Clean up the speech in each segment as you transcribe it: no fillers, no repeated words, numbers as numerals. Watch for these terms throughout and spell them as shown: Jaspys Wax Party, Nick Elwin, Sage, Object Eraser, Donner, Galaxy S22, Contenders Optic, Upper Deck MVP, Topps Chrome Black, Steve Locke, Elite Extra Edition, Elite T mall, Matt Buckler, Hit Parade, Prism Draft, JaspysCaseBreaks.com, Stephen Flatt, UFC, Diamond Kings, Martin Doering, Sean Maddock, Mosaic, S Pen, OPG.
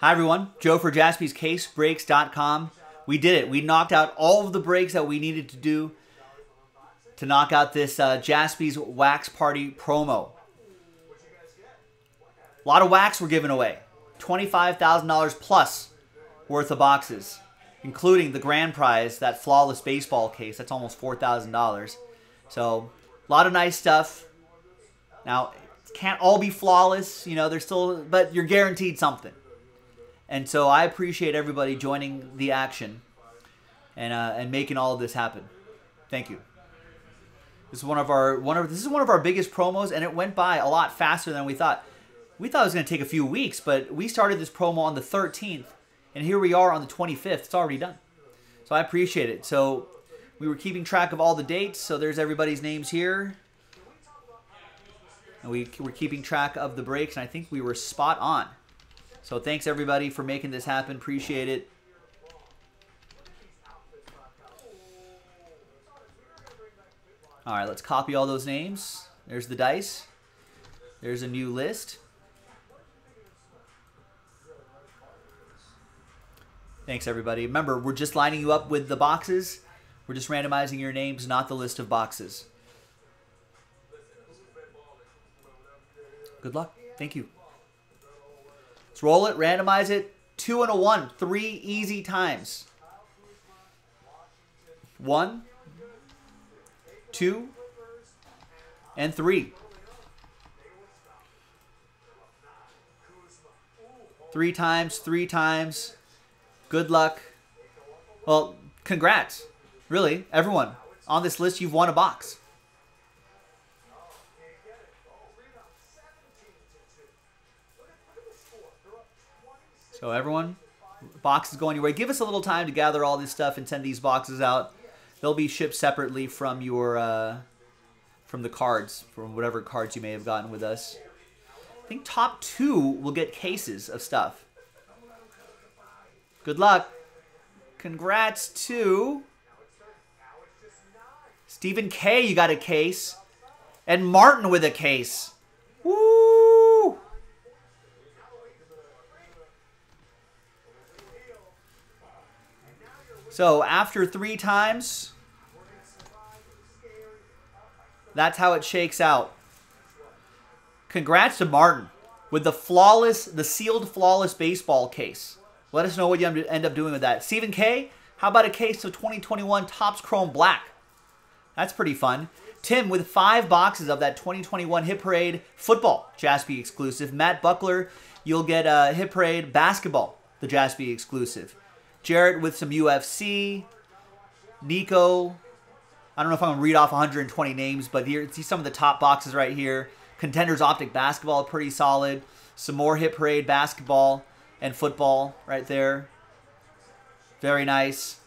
Hi everyone, Joe for JaspysCaseBreaks.com. We did it. We knocked out all of the breaks that we needed to do to knock out this Jaspys Wax Party promo. A lot of wax we're giving away. $25,000 plus worth of boxes, including the grand prize, that flawless baseball case. That's almost $4,000. So a lot of nice stuff. Now, it can't all be flawless, you know, there's still, but you're guaranteed something. And so I appreciate everybody joining the action and making all of this happen. Thank you. This is one of our biggest promos, and it went by a lot faster than we thought. We thought it was going to take a few weeks, but we started this promo on the 13th, and here we are on the 25th. It's already done. So I appreciate it. So we were keeping track of all the dates, so there's everybody's names here. And we were keeping track of the breaks, and I think we were spot on. So thanks, everybody, for making this happen. Appreciate it. All right, let's copy all those names. There's the dice. There's a new list. Thanks, everybody. Remember, we're just lining you up with the boxes. We're just randomizing your names, not the list of boxes. Good luck. Thank you. Let's roll it, randomize it. 2 and a 1. 3 easy times. 1, 2, and 3. 3 times, 3 times. Good luck. Well, congrats. Really, everyone. On this list, you've won a box. So everyone, boxes going your way. Give us a little time to gather all this stuff and send these boxes out. They'll be shipped separately from your, from the cards, from whatever cards you may have gotten with us. I think top 2 will get cases of stuff. Good luck. Congrats to Stephen K. You got a case. And Martin with a case. Woo! So after 3 times, that's how it shakes out. Congrats to Martin with the flawless, the sealed flawless baseball case. Let us know what you end up doing with that. Stephen K, how about a case of 2021 Topps Chrome Black? That's pretty fun. Tim with 5 boxes of that 2021 Hit Parade football, Jaspy exclusive. Matt Buckler, you'll get a Hit Parade basketball, the Jaspy exclusive. Jarrett with some UFC. Nico, I don't know if I'm going to read off 120 names, but here, see some of the top boxes right here. Contenders Optic basketball, pretty solid. Some more Hit Parade basketball. And football right there. Very nice.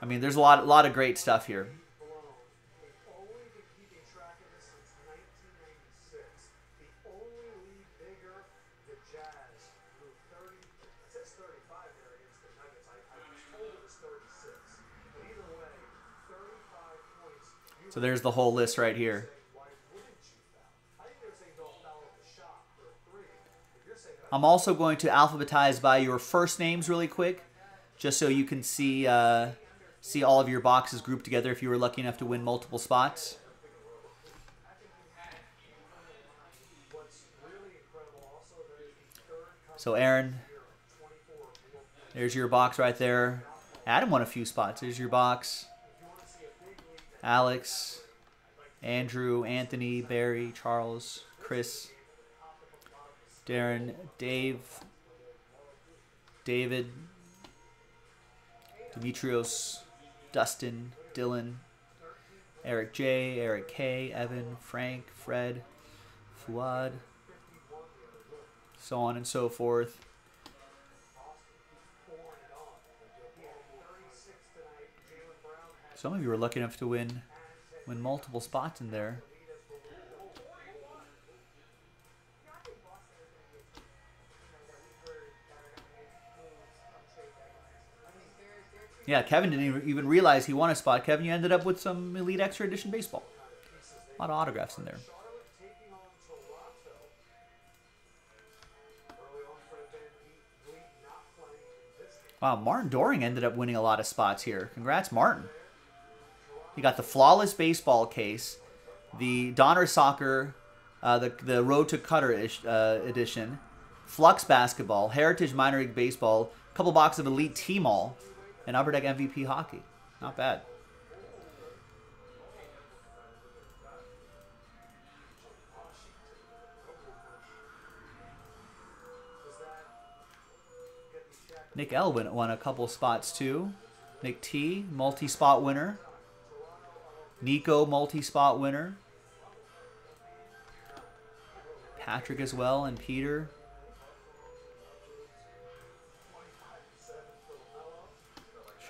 I mean, there's a lot of great stuff here. So there's the whole list right here. I'm also going to alphabetize by your first names really quick, just so you can see see all of your boxes grouped together if you were lucky enough to win multiple spots. So Aaron, there's your box right there. Adam won a few spots. There's your box. Alex, Andrew, Anthony, Barry, Charles, Chris, Darren, Dave, David, Demetrios, Dustin, Dylan, Eric J, Eric K, Evan, Frank, Fred, Fuad, so on and so forth. Some of you were lucky enough to win multiple spots in there. Yeah, Kevin didn't even realize he won a spot. Kevin, you ended up with some Elite Extra Edition baseball. A lot of autographs in there. Wow, Martin Doering ended up winning a lot of spots here. Congrats, Martin. You got the Flawless Baseball case, the Donner Soccer, the Road to Cutter edition, Flux Basketball, Heritage Minor League Baseball, a couple boxes of Elite T mall, and Upper Deck MVP Hockey. Not bad. Nick Elwin won a couple spots too. Nick T, multi-spot winner. Nico, multi-spot winner. Patrick as well, and Peter.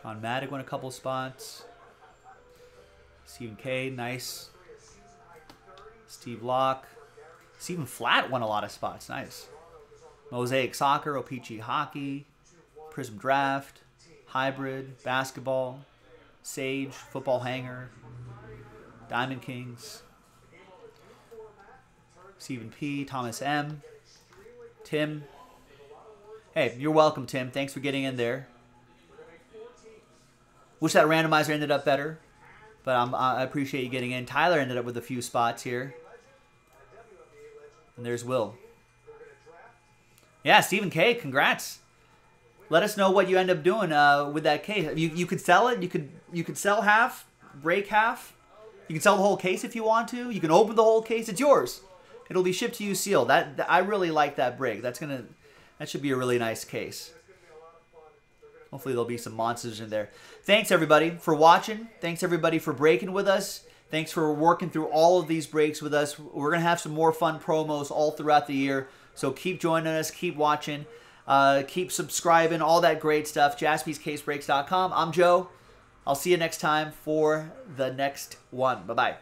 Sean Maddock won a couple spots. Stephen K, nice. Steve Locke. Stephen Flatt won a lot of spots, nice. Mosaic Soccer, OPG Hockey, Prism Draft, Hybrid, Basketball, Sage, Football Hanger, Diamond Kings, Stephen P, Thomas M, Tim. Hey, you're welcome, Tim. Thanks for getting in there. Wish that randomizer ended up better, but I appreciate you getting in. Tyler ended up with a few spots here. And there's Will. Yeah, Stephen K, congrats. Let us know what you end up doing with that case. You could sell it. You could sell half, break half. You can sell the whole case if you want to. You can open the whole case. It's yours. It'll be shipped to you sealed. That I really like that break. That should be a really nice case. Hopefully there'll be some monsters in there. Thanks everybody for watching. Thanks everybody for breaking with us. Thanks for working through all of these breaks with us. We're gonna have some more fun promos all throughout the year. So keep joining us. Keep watching. Keep subscribing, all that great stuff. JaspysCaseBreaks.com. I'm Joe. I'll see you next time for the next one. Bye-bye.